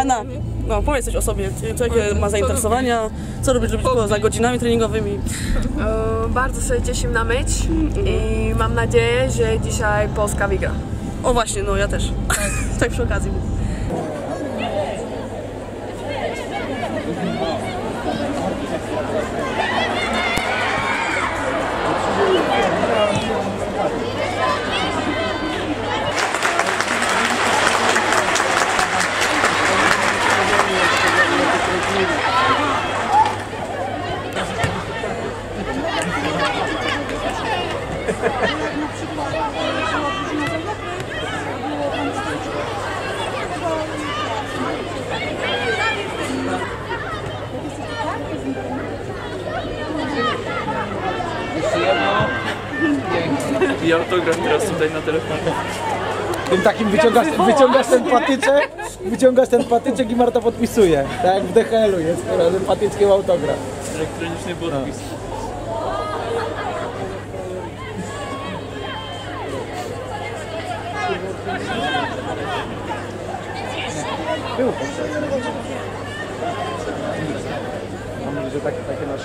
Anna, no powiedz coś o sobie, jakie ma zainteresowania, co robisz za godzinami treningowymi? Bardzo się cieszę na mecz i mam nadzieję, że dzisiaj Polska wygra. O właśnie, no ja też, tak, tak przy okazji. I autograf teraz tutaj na telefonie. Tym takim wyciągasz ten patyczek i Marta podpisuje. Tak jak w DHL-u jest, tym patyczkiem autograf. Elektroniczny podpis. Był potrzebny. Mam nadzieję, że takie nasze.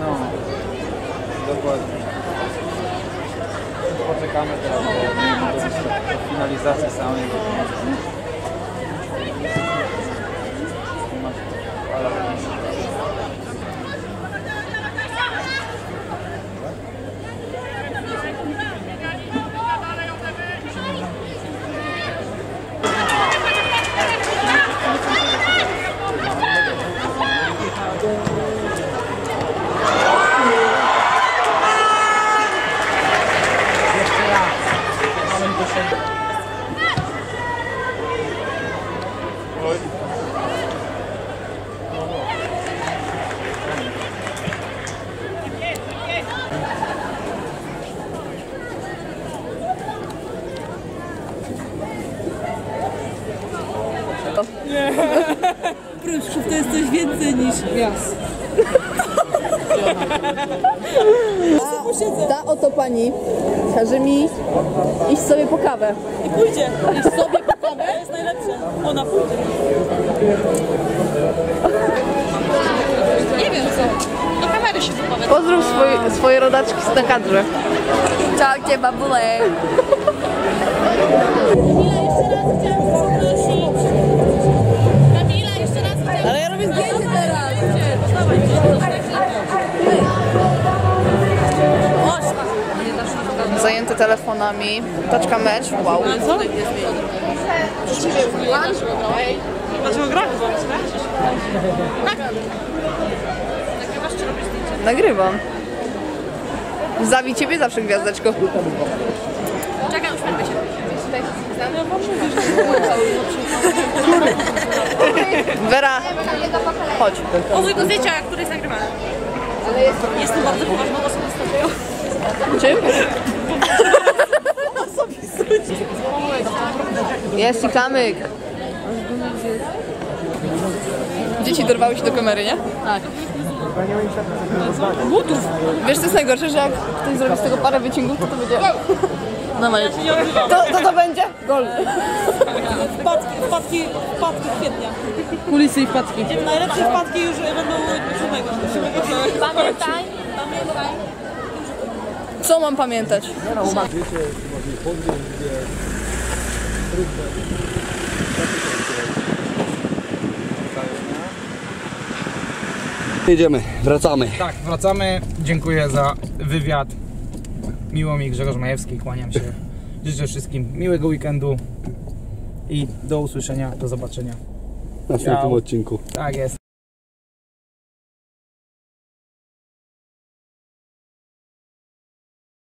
No, dokładnie. Poczekamy teraz do finalizacji samej. Nie. Pruszków to jest coś więcej niż gwiazd. Ta oto pani każe mi iść sobie po kawę. I pójdzie. Iść sobie po kawę, jest najlepsze. Ona pójdzie. Nie wiem co. Do kamery się wypowiada. Pozdrów swoje rodaczki na kadrze. Ciao, cię babule. Zajęty telefonami, taczka mecz, wow. Ale co? Dlaczego grasz? Nagrywasz czy robisz zdjęcia? Nagrywam. Zawi ciebie zawsze gwiazdeczko. Czekaj, uśmiechaj się. Wera, chodź. O mój zdjęcia, które jest nagrywane. Jestem bardzo poważną osobą z czym? Jest i kamyk. Dzieci dorwały się do kamery, nie? Tak. Wiesz, co jest najgorsze, że jak ktoś zrobi z tego parę wyciągów, to będzie... No, to będzie? Gol. Wpadki kwietnia. Kulisy i wpadki. Najlepsze wpadki już będą 7. Pamiętaj. Co mam pamiętać? Jedziemy, wracamy. Tak, wracamy. Dziękuję za wywiad. Miło mi, Grzegorz Majewski, kłaniam się. Życzę wszystkim miłego weekendu i do usłyszenia, do zobaczenia. Na następnym odcinku. Tak jest.